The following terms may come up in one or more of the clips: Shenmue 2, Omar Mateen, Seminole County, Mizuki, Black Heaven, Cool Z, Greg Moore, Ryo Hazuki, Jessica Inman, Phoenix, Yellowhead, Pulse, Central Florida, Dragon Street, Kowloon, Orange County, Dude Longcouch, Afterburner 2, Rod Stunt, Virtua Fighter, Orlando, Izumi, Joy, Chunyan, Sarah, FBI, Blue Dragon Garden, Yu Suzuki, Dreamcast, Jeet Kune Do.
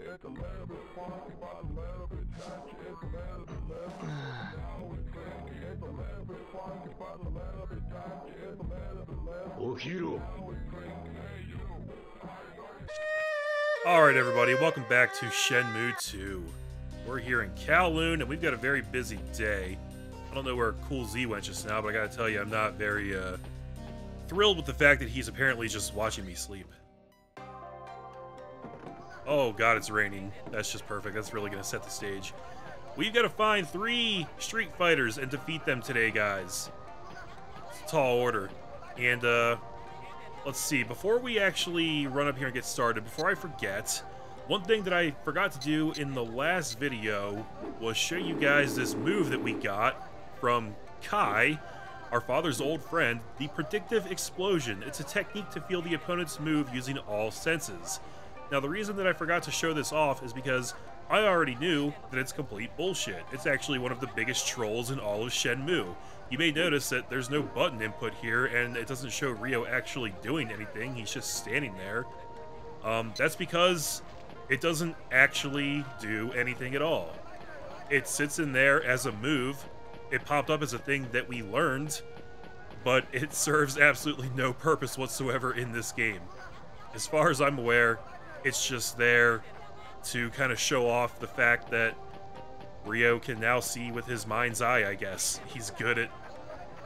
It's a elaborate party by the elaborate touch. It's a elaborate level. Now it's cranky. It's a elaborate party by the elaborate touch. It's a elaborate level. Oh, hero. Now it's cranky. Hey, you. Alright, everybody. Welcome back to Shenmue 2. We're here in Kowloon, and we've got a very busy day. I don't know where Cool Z went just now, but I gotta tell you, I'm not very thrilled with the fact that he's apparently just watching me sleep. Oh god, it's raining. That's just perfect. That's really gonna set the stage. We've gotta find 3 street fighters and defeat them today, guys. It's a tall order. And let's see, before we actually run up here and get started, before I forget, one thing that I forgot to do in the last video was show you guys this move that we got from Kai, our father's old friend, the predictive explosion. It's a technique to feel the opponent's move using all senses. Now, the reason that I forgot to show this off is because I already knew that it's complete bullshit. It's actually one of the biggest trolls in all of Shenmue. You may notice that there's no button input here, and it doesn't show Ryo actually doing anything. He's just standing there. That's because it doesn't actually do anything at all. It sits in there as a move. It popped up as a thing that we learned, but it serves absolutely no purpose whatsoever in this game. As far as I'm aware, it's just there to kind of show off the fact that Ryo can now see with his mind's eye, I guess. He's good at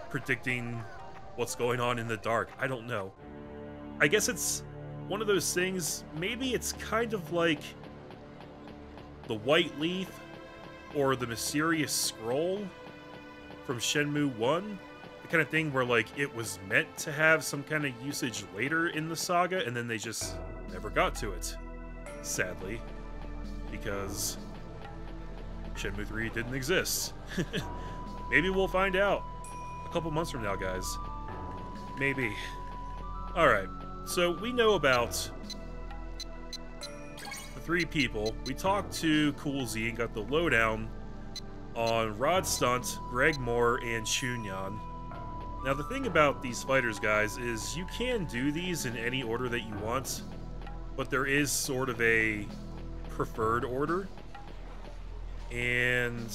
predicting what's going on in the dark. I don't know. I guess it's one of those things. Maybe it's kind of like the White Leaf or the Mysterious Scroll from Shenmue 1, the kind of thing where, like, it was meant to have some kind of usage later in the saga, and then they just never got to it, sadly, because Shenmue 3 didn't exist. Maybe we'll find out a couple months from now, guys. Maybe. Alright, so we know about the 3 people. We talked to Cool Z and got the lowdown on Rod Stunt, Greg Moore, and Chunyan. Now, the thing about these fighters, guys, is you can do these in any order that you want, but there is sort of a preferred order. And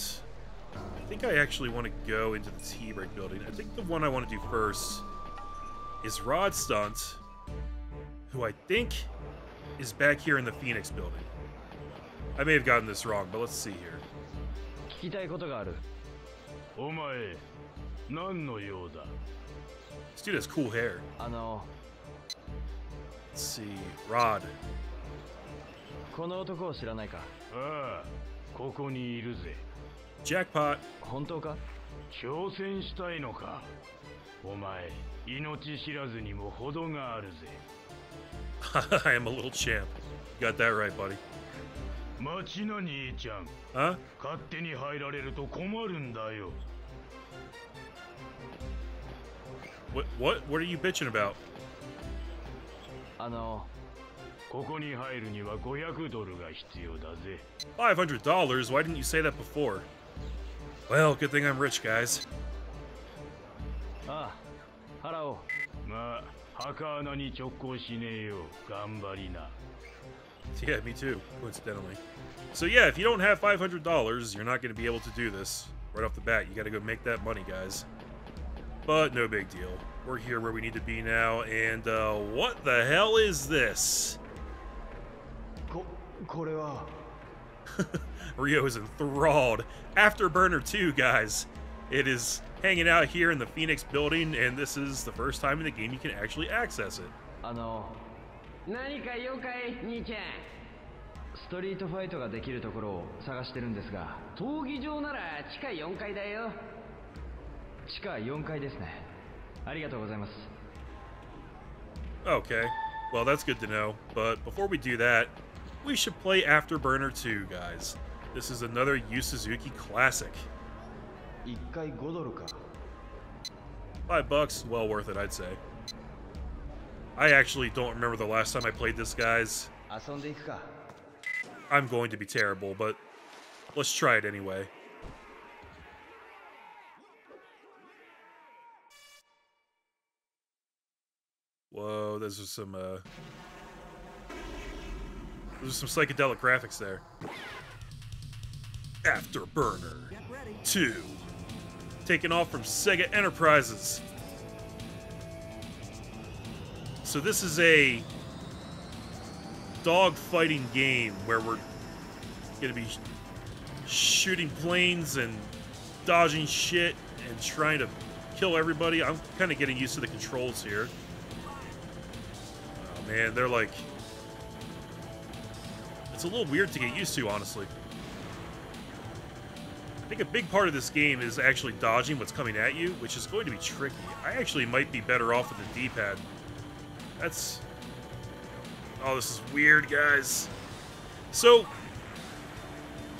I think I actually want to go into the T-Break building. I think the one I want to do first is Rod Stunt, who I think is back here in the Phoenix building. I may have gotten this wrong, but let's see here. 聞きたいことがある。お前、何の用だ? This dude has cool hair. Let's see, Rod. この男を知らないか? ああ、ここにいるぜ。Jackpot. 本当か? 挑戦したいのか? お前、命知らずにも程があるぜ。I am a little champ. You got that right, buddy. Huh? What are you bitching about? $500? Why didn't you say that before? Well, good thing I'm rich, guys. Hello. Yeah, me too, coincidentally. So yeah, if you don't have $500, you're not going to be able to do this right off the bat. You got to go make that money, guys. But no big deal. We're here where we need to be now, and what the hell is this? Ryo is enthralled. Afterburner 2, guys. It is hanging out here in the Phoenix building, and this is the first time in the game you can actually access it. Okay, well, that's good to know, but before we do that, we should play Afterburner 2, guys. This is another Yu Suzuki classic. $5, well worth it, I'd say. I actually don't remember the last time I played this, guys. I'm going to be terrible, but let's try it anyway. Whoa, those are some There's some psychedelic graphics there. Afterburner 2. Taking off from Sega Enterprises. So this is a dog-fighting game where we're going to be shooting planes and dodging shit and trying to kill everybody. I'm kind of getting used to the controls here. Oh man, they're like... It's a little weird to get used to, honestly. I think a big part of this game is actually dodging what's coming at you, which is going to be tricky. I actually might be better off with the D-pad. That's... Oh, this is weird, guys. So,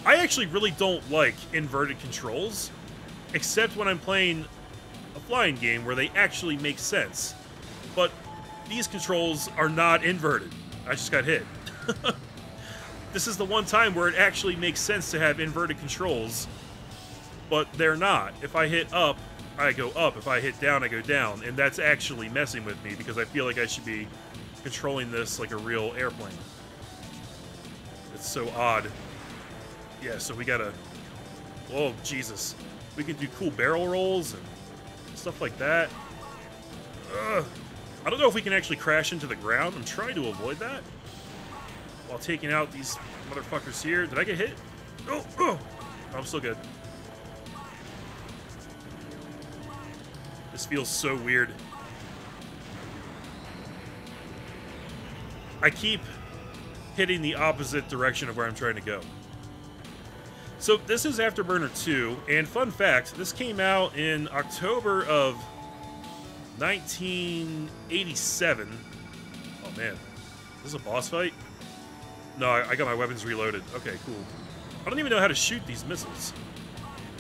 I actually really don't like inverted controls, except when I'm playing a flying game where they actually make sense. But these controls are not inverted. I just got hit. This is the one time where it actually makes sense to have inverted controls, but they're not. If I hit up, I go up. If I hit down, I go down. And that's actually messing with me because I feel like I should be controlling this like a real airplane. It's so odd. Yeah, so we gotta... Oh, Jesus. We can do cool barrel rolls and stuff like that. Ugh. I don't know if we can actually crash into the ground. I'm trying to avoid that while taking out these motherfuckers here. Did I get hit? Oh, oh. I'm still good. This feels so weird. I keep hitting the opposite direction of where I'm trying to go. So this is Afterburner 2, and fun fact, this came out in October of 1987. Oh man, this is a boss fight? No, I got my weapons reloaded. Okay, cool. I don't even know how to shoot these missiles.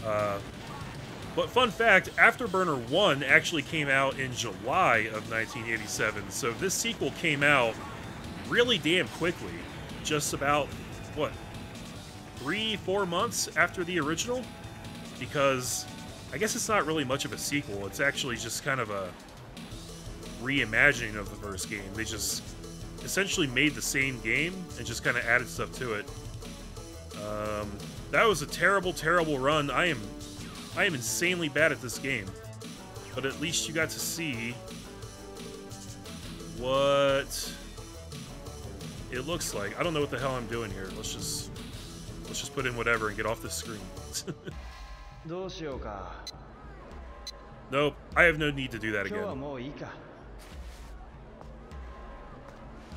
But fun fact, Afterburner 1 actually came out in July of 1987, so this sequel came out really damn quickly. Just about, what, 3-4 months after the original? Because I guess it's not really much of a sequel. It's actually just kind of a reimagining of the first game. They just essentially made the same game and just kind of added stuff to it. That was a terrible, terrible run. I am insanely bad at this game, but at least you got to see what it looks like. I don't know what the hell I'm doing here. Let's just put in whatever and get off this screen. Nope, I have no need to do that again.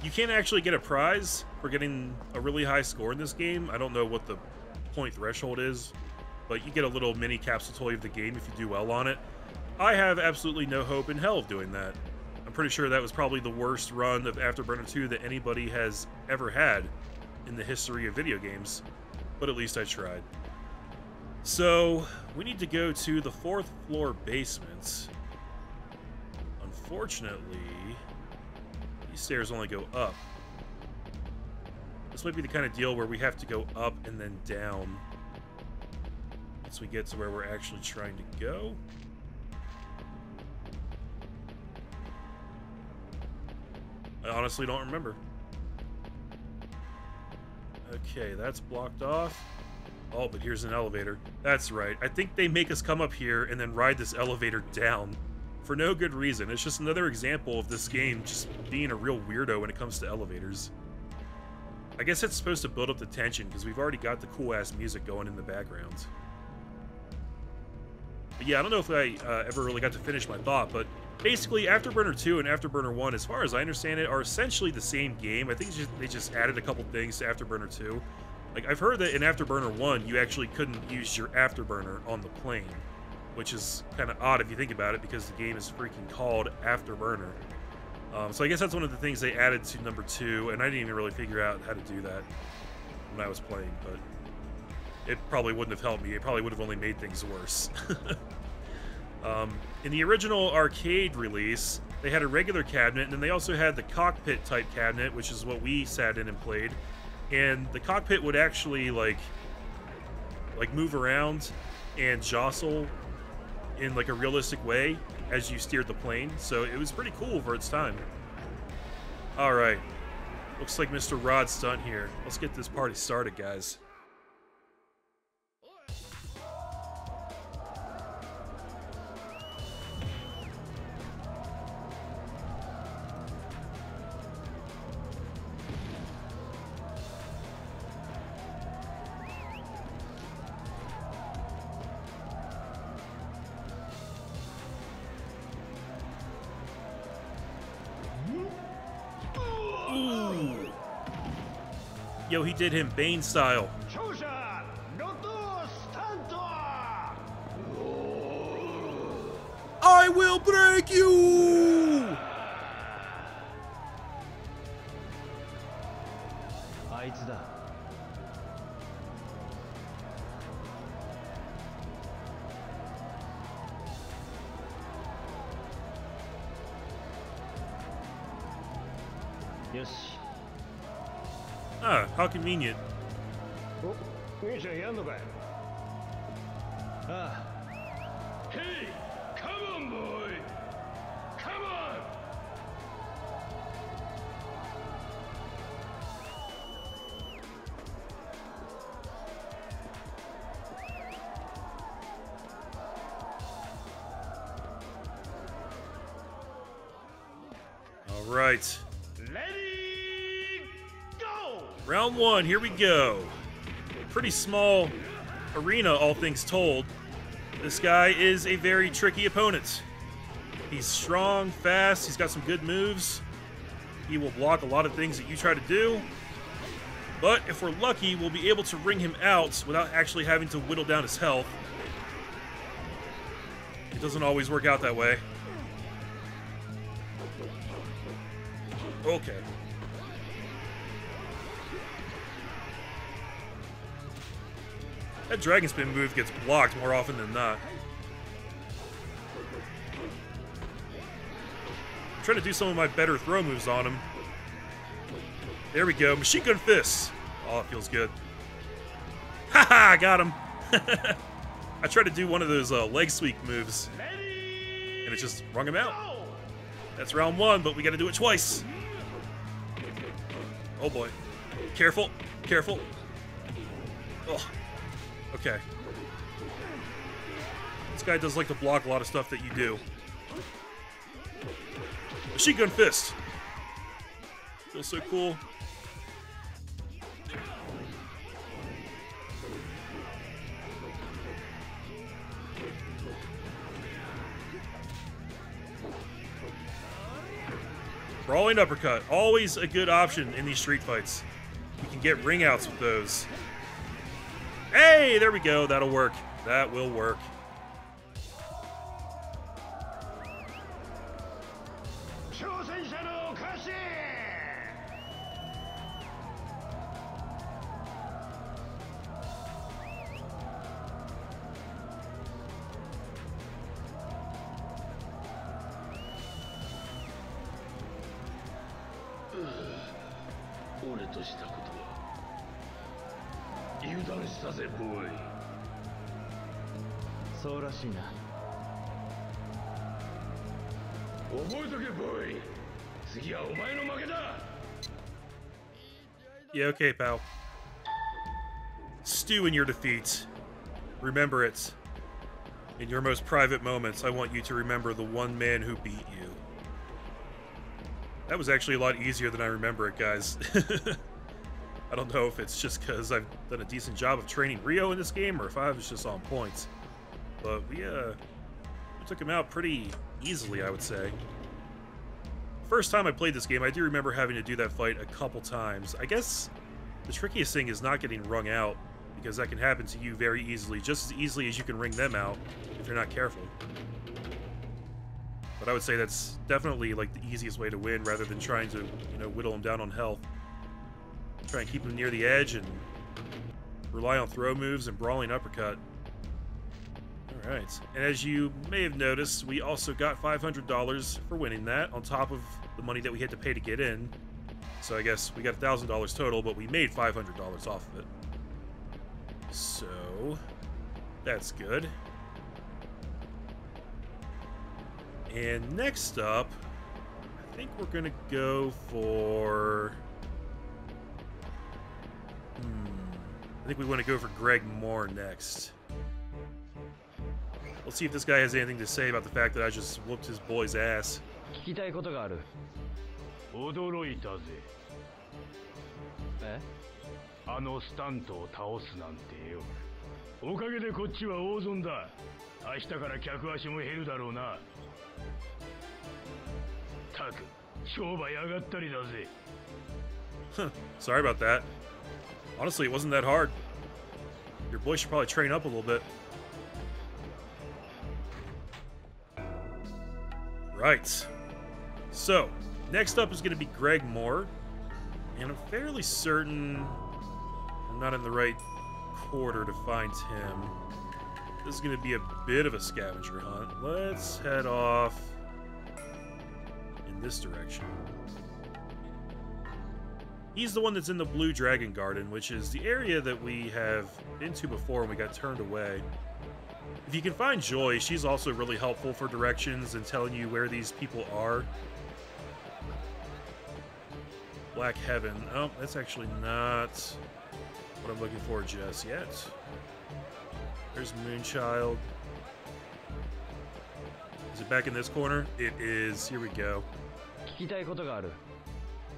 You can't actually get a prize for getting a really high score in this game. I don't know what the point threshold is, but you get a little mini capsule toy of the game if you do well on it. I have absolutely no hope in hell of doing that. I'm pretty sure that was probably the worst run of Afterburner 2 that anybody has ever had in the history of video games, but at least I tried. So, we need to go to the 4th floor basement. Unfortunately, these stairs only go up. This might be the kind of deal where we have to go up and then down. Once we get to where we're actually trying to go. I honestly don't remember. Okay, that's blocked off. Oh, but here's an elevator. That's right. I think they make us come up here and then ride this elevator down for no good reason. It's just another example of this game just being a real weirdo when it comes to elevators. I guess it's supposed to build up the tension because we've already got the cool-ass music going in the background. But yeah, I don't know if I ever really got to finish my thought, but basically Afterburner 2 and Afterburner 1, as far as I understand it, are essentially the same game. I think they just added a couple things to Afterburner 2. Like, I've heard that in Afterburner 1, you actually couldn't use your Afterburner on the plane, which is kind of odd if you think about it, because the game is freaking called Afterburner. So I guess that's one of the things they added to number 2, and I didn't even really figure out how to do that when I was playing, but... It probably wouldn't have helped me. It probably would have only made things worse. In the original arcade release, they had a regular cabinet, and then they also had the cockpit-type cabinet, which is what we sat in and played. And the cockpit would actually, like move around and jostle in, like, a realistic way as you steered the plane. So it was pretty cool for its time. All right. Looks like Mr. Rod Stunt here. Let's get this party started, guys. Yo, he did him Bane style. I will break you. Yes. Ah, how convenient. Hey, come on, boy. Come on. All right. Round one, here we go. Pretty small arena, all things told. This guy is a very tricky opponent. He's strong, fast, he's got some good moves. He will block a lot of things that you try to do. But if we're lucky, we'll be able to wring him out without actually having to whittle down his health. It doesn't always work out that way. Okay. That Dragon Spin move gets blocked more often than not. I'm trying to do some of my better throw moves on him. There we go. Machine Gun Fists. Oh, it feels good. Haha, got him. I tried to do one of those leg sweep moves, and it just wrung him out. That's round one, but we got to do it twice. Oh, boy. Careful. Careful. Ugh. Okay. This guy does like to block a lot of stuff that you do. Machine Gun Fist! Feels so cool. Brawling Uppercut. Always a good option in these street fights. You can get ring outs with those. Hey, there we go. That'll work. That will work. Yeah, okay, pal. Stew in your defeat. Remember it. In your most private moments, I want you to remember the one man who beat you. That was actually a lot easier than I remember it, guys. I don't know if it's just because I've done a decent job of training Ryo in this game, or if I was just on points. But we took him out pretty easily, I would say. First time I played this game, I do remember having to do that fight a couple times. I guess the trickiest thing is not getting wrung out, because that can happen to you very easily, just as easily as you can wring them out if you're not careful. But I would say that's definitely like the easiest way to win, rather than trying to, you know, whittle them down on health. Try and keep them near the edge and rely on throw moves and brawling uppercut. Alright, and as you may have noticed, we also got $500 for winning that, on top of the money that we had to pay to get in. So I guess we got $1,000 total, but we made $500 off of it. So, that's good. And next up, I think we're going to go for... I think we want to go for Greg Moore next. Let's see if this guy has anything to say about the fact that I just whooped his boy's ass. Sorry about that. Honestly, it wasn't that hard. Your boy should probably train up a little bit. Right. So, next up is going to be Greg Moore. And I'm fairly certain I'm not in the right quarter to find him. This is going to be a bit of a scavenger hunt. Let's head off in this direction. He's the one that's in the Blue Dragon Garden, which is the area that we have been to before and we got turned away. If you can find Joy, she's also really helpful for directions and telling you where these people are. Black Heaven. Oh, that's actually not what I'm looking for just yet. There's Moonchild. Is it back in this corner? It is. Here we go.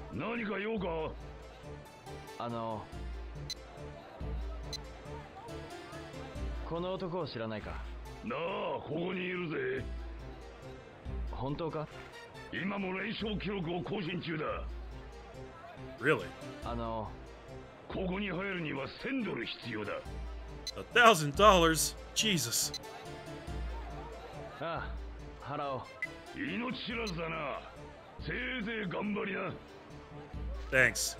Really? 1,000 dollars? Jesus. Ah, hello. Thanks.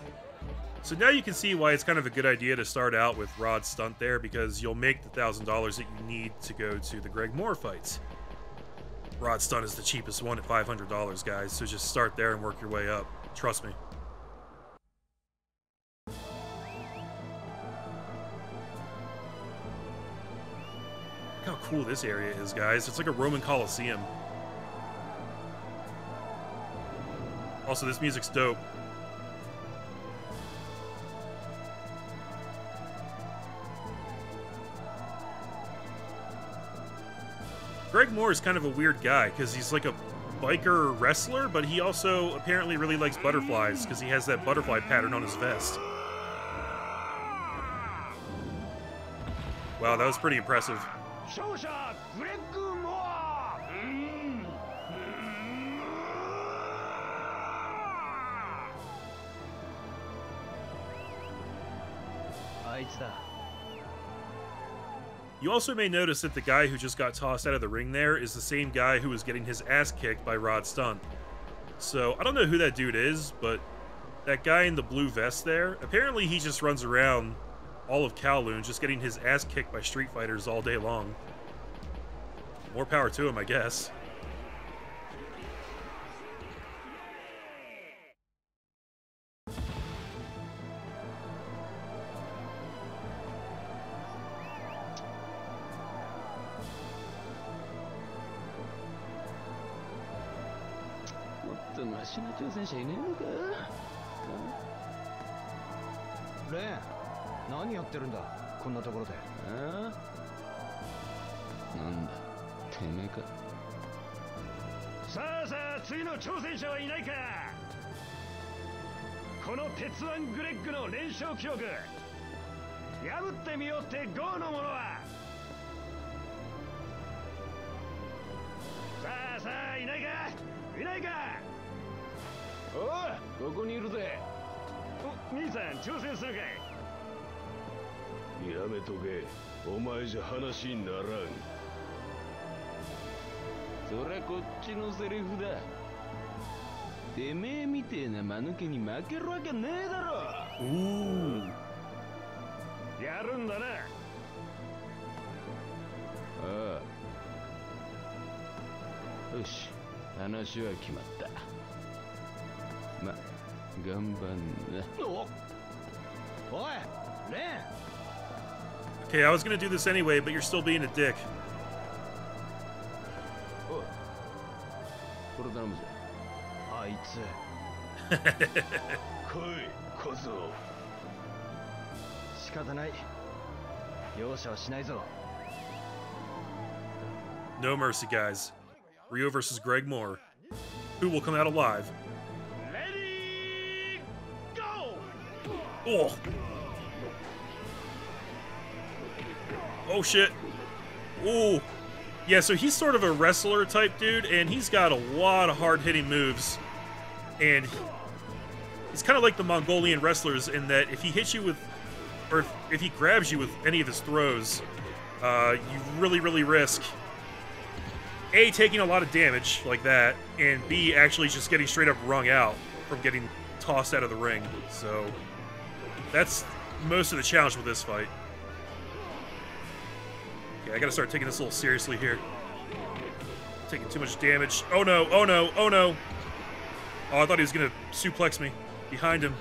So now you can see why it's kind of a good idea to start out with Rod Stunt there, because you'll make the $1,000 that you need to go to the Greg Moore fights. Rod Stunt is the cheapest one at $500, guys, so just start there and work your way up. Trust me. Look how cool this area is, guys. It's like a Roman Colosseum. Also, this music's dope. Greg Moore is kind of a weird guy because he's like a biker wrestler, but he also apparently really likes butterflies because he has that butterfly pattern on his vest. Wow, that was pretty impressive. You also may notice that the guy who just got tossed out of the ring there is the same guy who was getting his ass kicked by Rod Stunt. So, I don't know who that dude is, but that guy in the blue vest there, apparently he just runs around all of Kowloon just getting his ass kicked by street fighters all day long. More power to him, I guess. Ooh. Okay, I was gonna do this anyway, but you're still being a dick. No mercy, guys. Ryo versus Greg Moore. Who will come out alive? Ready, go! Oh! Oh, shit. Oh. Yeah, so he's sort of a wrestler type dude, and he's got a lot of hard-hitting moves. And he's kind of like the Mongolian wrestlers in that if he hits you with, or if he grabs you with any of his throws, you really risk A, taking a lot of damage like that, and B, actually just getting straight up wrung out from getting tossed out of the ring. So that's most of the challenge with this fight. I gotta start taking this a little seriously here. Taking too much damage. Oh no, oh no, oh no! Oh, I thought he was gonna suplex me. Behind him.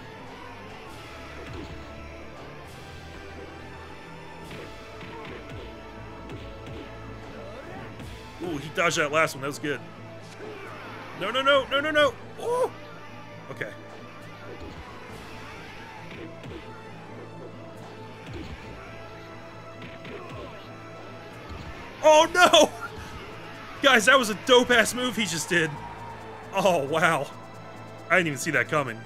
Ooh, he dodged that last one, that was good. No, no, no, no, no, no! Ooh! Okay. Oh no! Guys, that was a dope-ass move he just did. Oh, wow. I didn't even see that coming.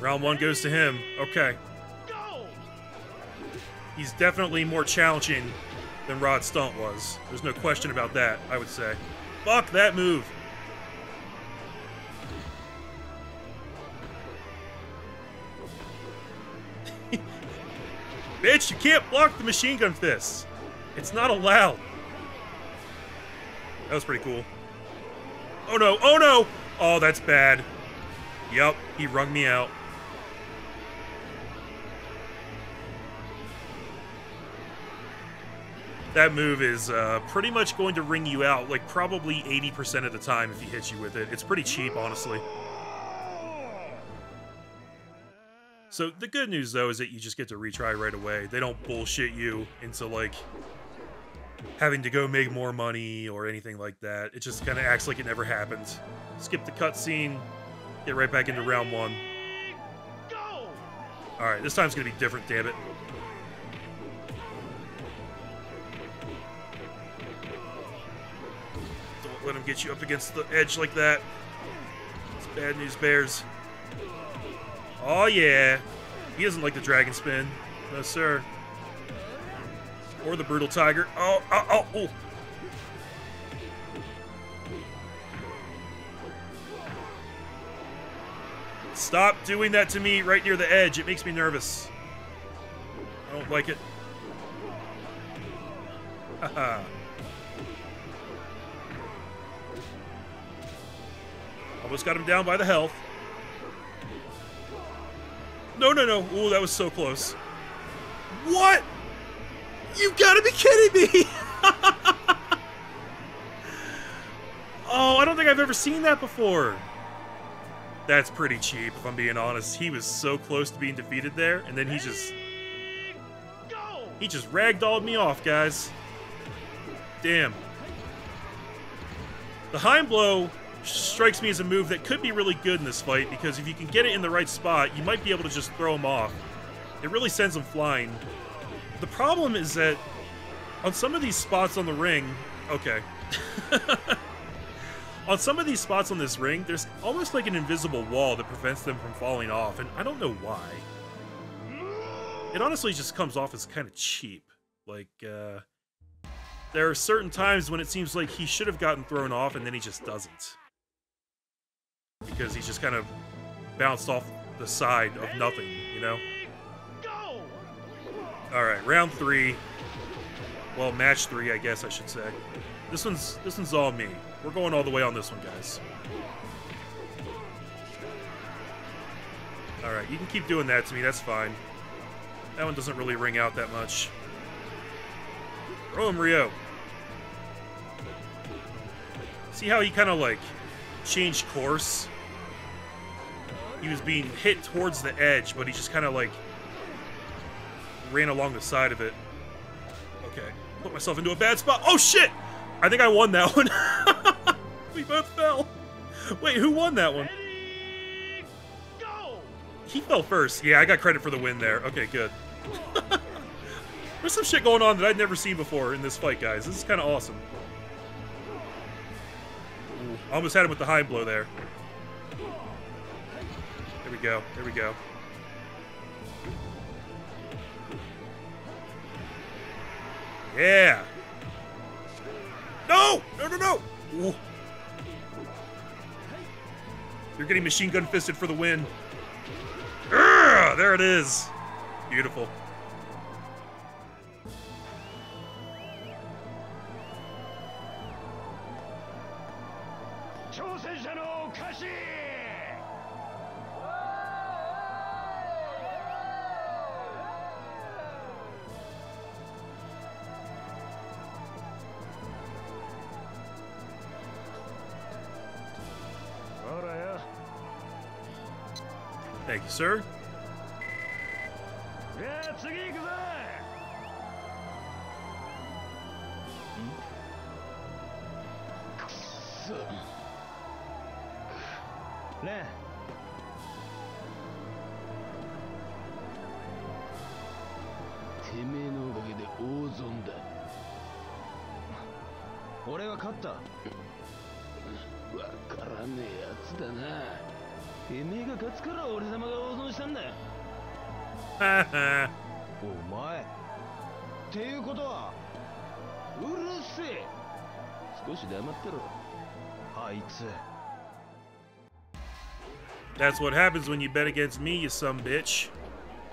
Round one goes to him. Okay. He's definitely more challenging than Rod Stunt was. There's no question about that, I would say. Fuck that move. Bitch, you can't block the machine gun fist. It's not allowed. That was pretty cool. Oh no, oh no! Oh, that's bad. Yup, he wrung me out. That move is pretty much going to wring you out, like probably 80% of the time if he hits you with it. It's pretty cheap, honestly. So the good news, though, is that you just get to retry right away. They don't bullshit you into, like, having to go make more money or anything like that. It just kind of acts like it never happened. Skip the cutscene, get right back into round one. Alright, this time's going to be different, damn it. Don't let him get you up against the edge like that. It's bad news, bears. Oh yeah, he doesn't like the dragon spin, no sir. Or the brutal tiger. Oh, oh, oh, oh. Stop doing that to me right near the edge. It makes me nervous. I don't like it. Haha. Almost got him down by the health. No, no, no. Ooh, that was so close. What? You gotta be kidding me! Oh, I don't think I've ever seen that before. That's pretty cheap, if I'm being honest. He was so close to being defeated there, and then he just ragdolled me off, guys. Damn. The hind blow strikes me as a move that could be really good in this fight, because if you can get it in the right spot, you might be able to just throw him off. It really sends him flying. The problem is that on some of these spots on the ring, okay. On some of these spots on this ring, there's almost like an invisible wall that prevents them from falling off, and I don't know why. It honestly just comes off as kind of cheap. Like, there are certain times when it seems like he should have gotten thrown off, and then he just doesn't. Because he's just kind of bounced off the side of nothing, you know? Alright, round three. Well, match three, I guess I should say. This one's all me. We're going all the way on this one, guys. Alright, you can keep doing that to me, that's fine. That one doesn't really ring out that much. Throw him, Ryo. See how he kind of, like, changed course? He was being hit towards the edge, but he just kind of like ran along the side of it. Okay, put myself into a bad spot. Oh shit! I think I won that one. We both fell. Wait, who won that one? He fell first. Yeah, I got credit for the win there. Okay, good. There's some shit going on that I'd never seen before in this fight, guys. This is kind of awesome. Ooh, almost had him with the high blow there. There we go. There we go. Yeah. No! No, no, no! Ooh. You're getting machine gun fisted for the win. Urgh, there it is. Beautiful. Thank you, sir. That's what happens when you bet against me, you sumbitch.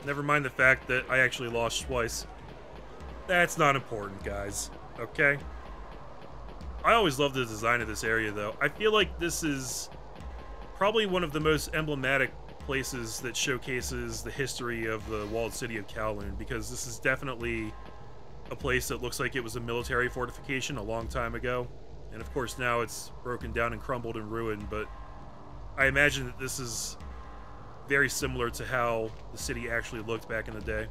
Never mind the fact that I actually lost twice. That's not important, guys. Okay? I always love the design of this area, though. I feel like this is probably one of the most emblematic places that showcases the history of the walled city of Kowloon, because this is definitely a place that looks like it was a military fortification a long time ago. And of course now it's broken down and crumbled and ruined, but I imagine that this is very similar to how the city actually looked back in the day.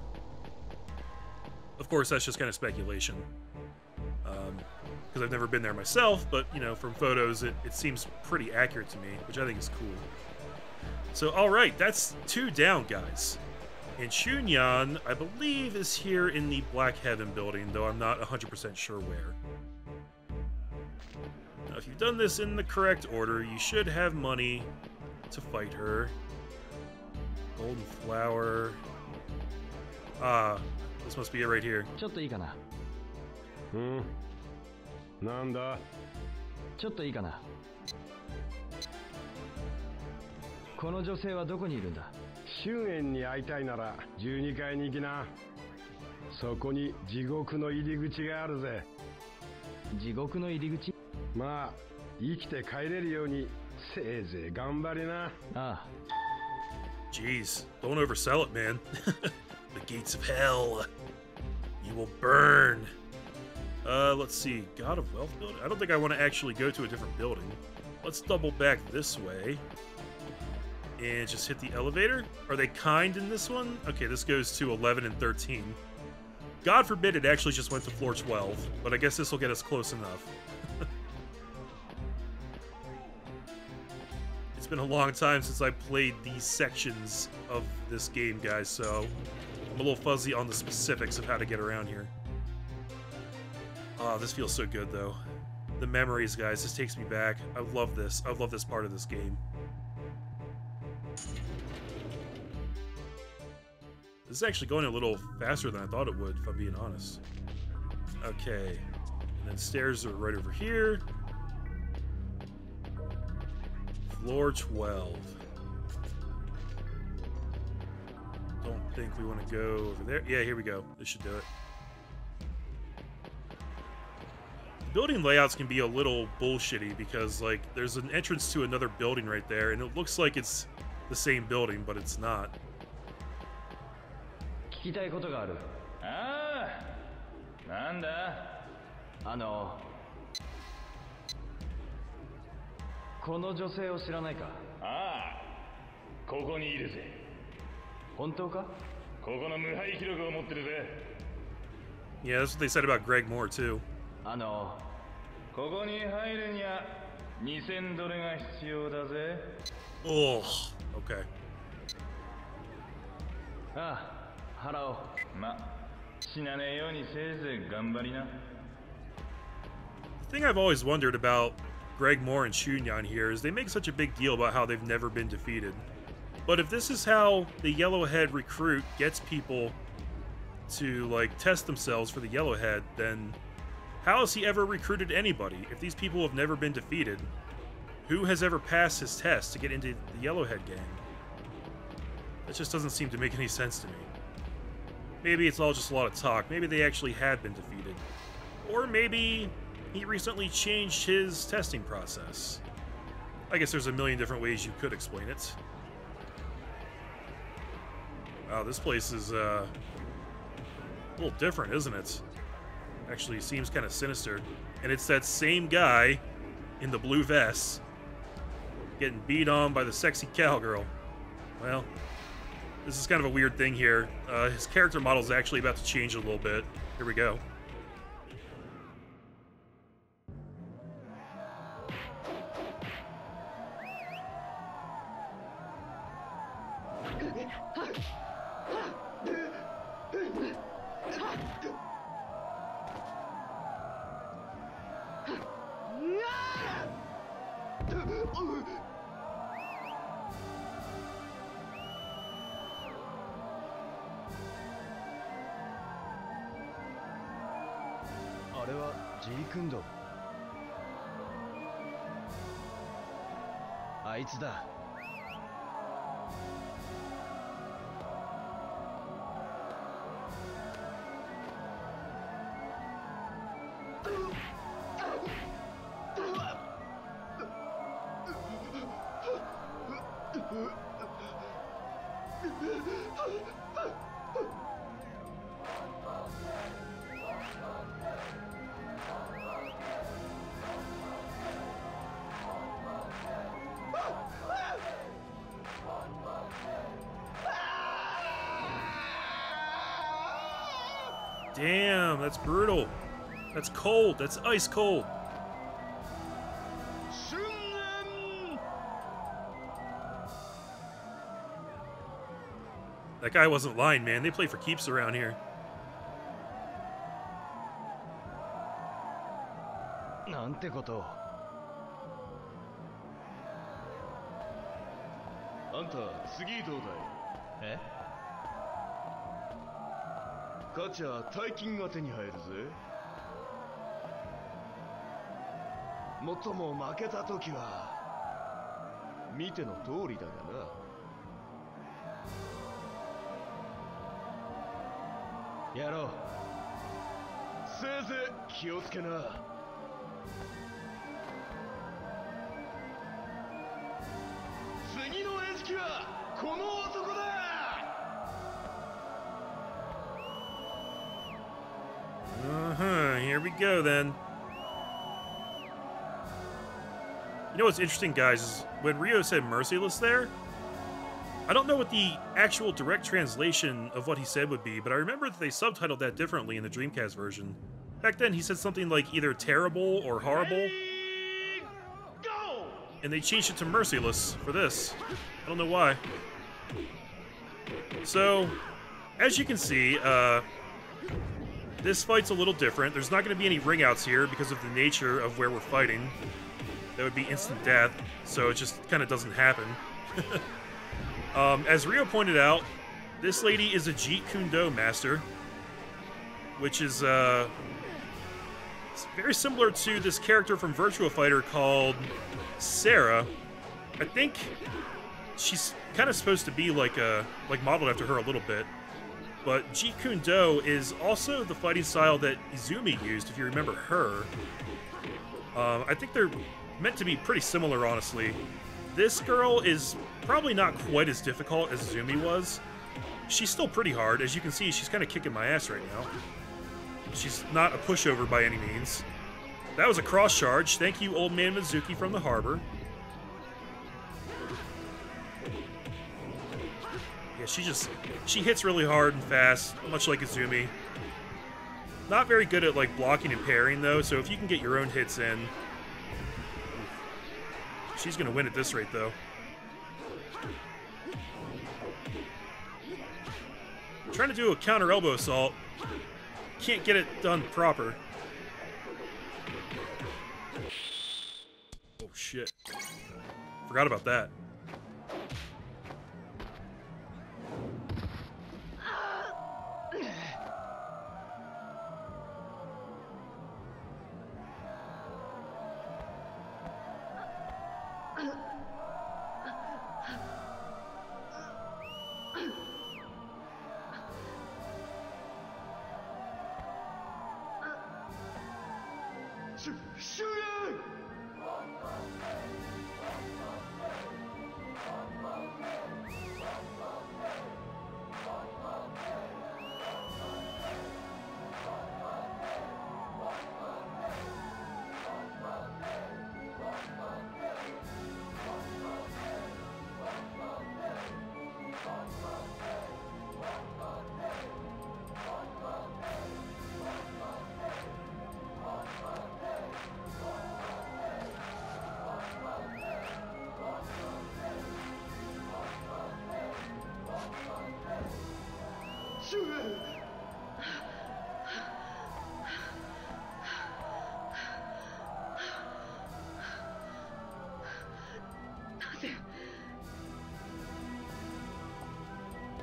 Of course, that's just kind of speculation, because I've never been there myself, but, you know, from photos, it seems pretty accurate to me, which I think is cool. So, all right, that's two down, guys. And Chunyan, I believe, is here in the Black Heaven building, though I'm not 100% sure where. Now, if you've done this in the correct order, you should have money to fight her. Golden flower. Ah, this must be it right here. Hmm. Nanda. Jeez, don't oversell it, man. The gates of hell. You will burn. Let's see. God of Wealth building? I don't think I want to actually go to a different building. Let's double back this way. And just hit the elevator. Are they kind in this one? Okay, this goes to 11 and 13. God forbid it actually just went to floor 12, but I guess this will get us close enough. It's been a long time since I played these sections of this game, guys, so I'm a little fuzzy on the specifics of how to get around here. Oh, this feels so good, though. The memories, guys, this takes me back. I love this. I love this part of this game. This is actually going a little faster than I thought it would, if I'm being honest. Okay. And then stairs are right over here. Floor 12. Don't think we want to go over there. Yeah, here we go. This should do it. Building layouts can be a little bullshitty because, like, there's an entrance to another building right there, and it looks like it's the same building, but it's not. Yeah, that's what they said about Greg Moore, too. Oh, okay. 払おう。ま、The thing I've always wondered about Greg Moore and Chunyan here is they make such a big deal about how they've never been defeated. But if this is how the Yellowhead recruit gets people to, like, test themselves for the Yellowhead, then how has he ever recruited anybody? If these people have never been defeated, who has ever passed his test to get into the Yellowhead gang? That just doesn't seem to make any sense to me. Maybe it's all just a lot of talk. Maybe they actually had been defeated. Or maybe he recently changed his testing process. I guess there's a million different ways you could explain it. Wow, this place is a little different, isn't it? Actually, seems kind of sinister. And it's that same guy in the blue vest getting beat on by the sexy cowgirl. Well, this is kind of a weird thing here. His character model is actually about to change a little bit. Here we go. Jeet Kune Do. That's him. Damn, that's brutal. That's cold. That's ice cold. That guy wasn't lying, man. They play for keeps around here. Nante koto. Anta, tsugi dou dai? Eh? ガチャ大金が手に入るぜ。もっとも負けた時は見ての通りだがな。やろう。せいぜい気をつけな。 Here we go then. You know what's interesting, guys, is when Ryo said merciless there, I don't know what the actual direct translation of what he said would be, but I remember that they subtitled that differently in the Dreamcast version. Back then he said something like either terrible or horrible, and they changed it to merciless for this. I don't know why. So, as you can see, this fight's a little different. There's not going to be any ring-outs here because of the nature of where we're fighting. That would be instant death, so it just kind of doesn't happen. As Ryo pointed out, this lady is a Jeet Kune Do master, which is very similar to this character from Virtua Fighter called Sarah. I think she's kind of supposed to be like modeled after her a little bit. But Jeet Kune Do is also the fighting style that Izumi used, if you remember her. I think they're meant to be pretty similar, honestly. This girl is probably not quite as difficult as Izumi was. She's still pretty hard. As you can see, she's kind of kicking my ass right now. She's not a pushover by any means. That was a cross charge. Thank you, old man Mizuki from the harbor. Yeah, she hits really hard and fast, much like Izumi. Not very good at, like, blocking and parrying, though, so if you can get your own hits in... She's gonna win at this rate, though. I'm trying to do a counter elbow assault. can't get it done proper. Oh shit. Forgot about that.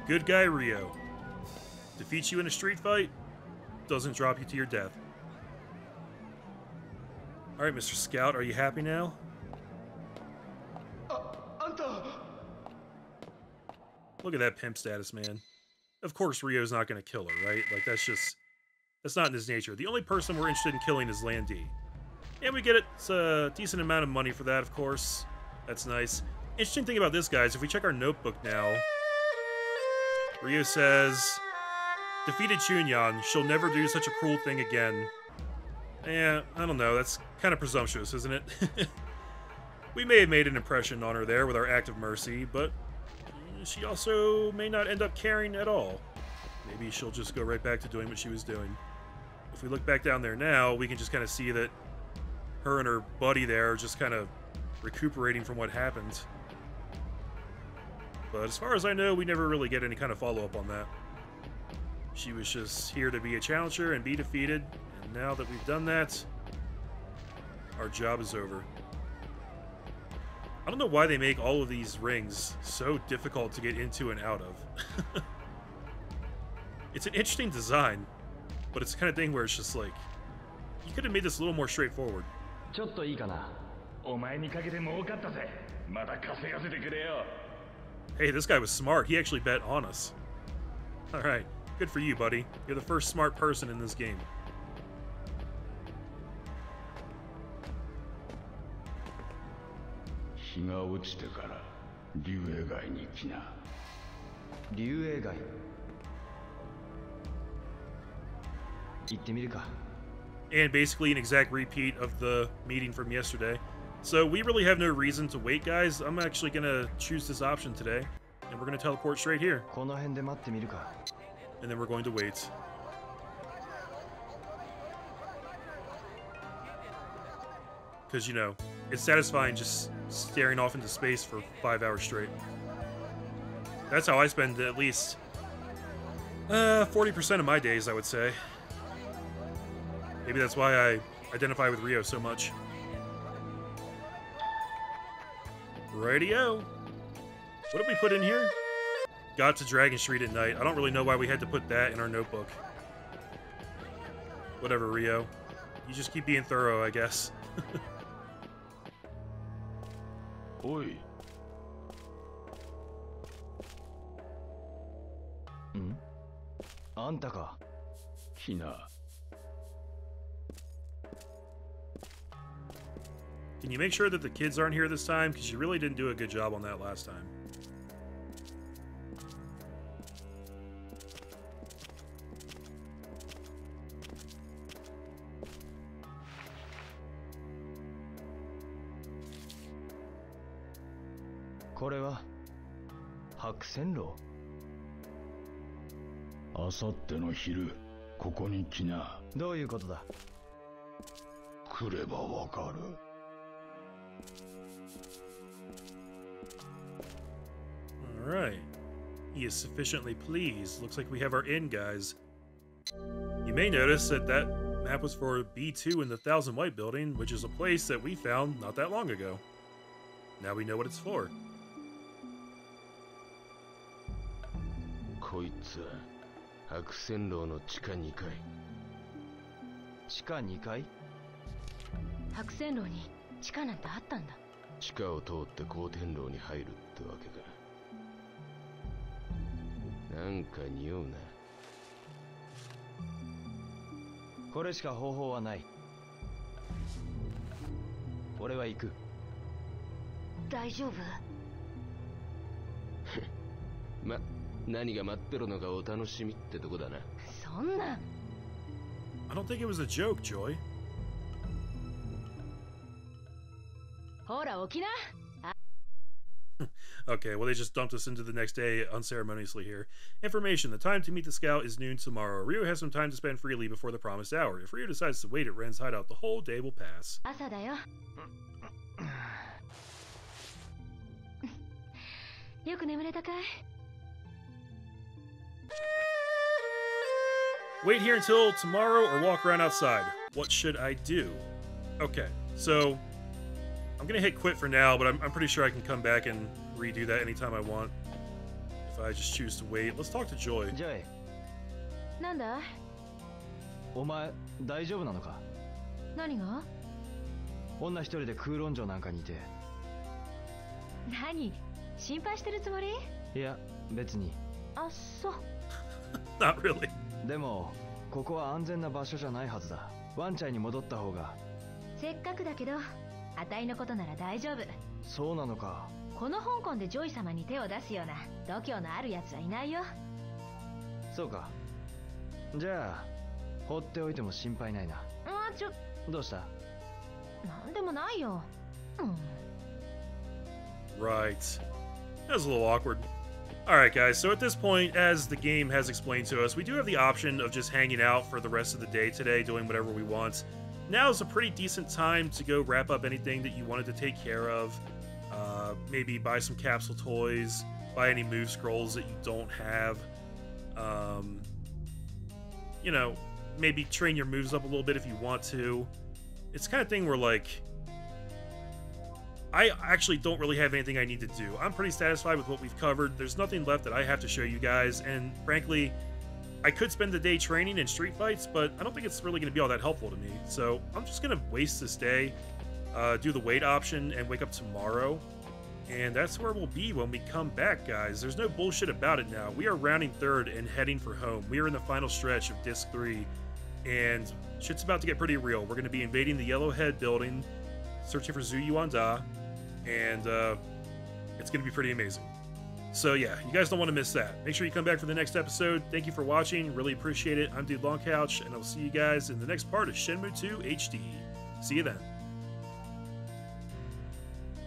Good guy Ryo. Defeats you in a street fight, doesn't drop you to your death. Alright, Mr. Scout, are you happy now? Look at that pimp status, man. Of course Ryo's not gonna kill her, right? Like, that's just... that's not in his nature. The only person we're interested in killing is Landy. And we get a decent amount of money for that, of course. That's nice. Interesting thing about this, guys, if we check our notebook now... Ryo says, defeated Chunyan, she'll never do such a cruel thing again. Eh, I don't know, that's kind of presumptuous, isn't it? We may have made an impression on her there with our act of mercy, but she also may not end up caring at all. Maybe she'll just go right back to doing what she was doing. If we look back down there now, we can just kind of see that her and her buddy there are just kind of recuperating from what happened. But as far as I know, we never really get any kind of follow-up on that. She was just here to be a challenger and be defeated, and now that we've done that, our job is over. I don't know why they make all of these rings so difficult to get into and out of. It's an interesting design, but it's the kind of thing where it's just like, you could have made this a little more straightforward. Hey, this guy was smart. He actually bet on us. Alright, good for you, buddy. You're the first smart person in this game. And basically an exact repeat of the meeting from yesterday. So we really have no reason to wait, guys. I'm actually going to choose this option today, and we're going to teleport straight here. And then we're going to wait. Because, you know, it's satisfying just staring off into space for 5 hours straight. That's how I spend at least 40% of my days, I would say. Maybe that's why I identify with Ryo so much. Radio. What did we put in here? Got to Dragon Street at night. I don't really know why we had to put that in our notebook. Whatever, Ryo. You just keep being thorough, I guess. Oi. Hmm? Anta ka? Hina. Can you make sure that the kids aren't here this time? Because you really didn't do a good job on that last time. Alright. He is sufficiently pleased. Looks like we have our end, guys. You may notice that that map was for B2 in the Thousand White building, which is a place that we found not that long ago. Now we know what it's for. I don't think it was a joke, Joy. Okay, well, they just dumped us into the next day unceremoniously here. Information: the time to meet the scout is noon tomorrow. Ryo has some time to spend freely before the promised hour. If Ryo decides to wait at Ren's hideout, the whole day will pass. Wait here until tomorrow or walk around outside. What should I do? Okay, so I'm going to hit quit for now, but I'm pretty sure I can come back and redo that anytime I want. If I just choose to wait. Let's talk to Joy. Joy. Nanda? Omae, daijoubu nano ka? Nani ga? Onna hitori de Kowloon-jō nanka ni ite. Nani? Shinpai shiteru tsumori? Iya, betsu ni. Ah, so. Not really. Demo, koko wa anzen na basho ja nai hazu da. Wanchai ni modotta hou ga. Sekkaku da kedo, atai no koto nara daijoubu. So nano ka. この香港でジョイ様に手を出すような度胸のある奴はいないよ。そうか。じゃあ、放っておいても心配ないな。あ、ちょ、どうした？なんでもないよ。Right. That was a little awkward. Alright guys, so at this point, as the game has explained to us, we do have the option of just hanging out for the rest of the day today, doing whatever we want. Now is a pretty decent time to go wrap up anything that you wanted to take care of. Maybe buy some capsule toys, buy any move scrolls that you don't have. You know, maybe train your moves up a little bit if you want to. It's the kind of thing where, like, I actually don't really have anything I need to do. I'm pretty satisfied with what we've covered. There's nothing left that I have to show you guys, and frankly, I could spend the day training in street fights, but I don't think it's really going to be all that helpful to me. So I'm just going to waste this day. Do the wait option and wake up tomorrow, and that's where we'll be when we come back, guys. There's no bullshit about it now. We are rounding third and heading for home. We are in the final stretch of Disc 3, and shit's about to get pretty real. We're going to be invading the Yellowhead building, searching for Zhu Yuanda, and it's going to be pretty amazing. So yeah, you guys don't want to miss that. Make sure you come back for the next episode. Thank you for watching. Really appreciate it. I'm Dude Longcouch, and I'll see you guys in the next part of Shenmue 2 HD. See you then.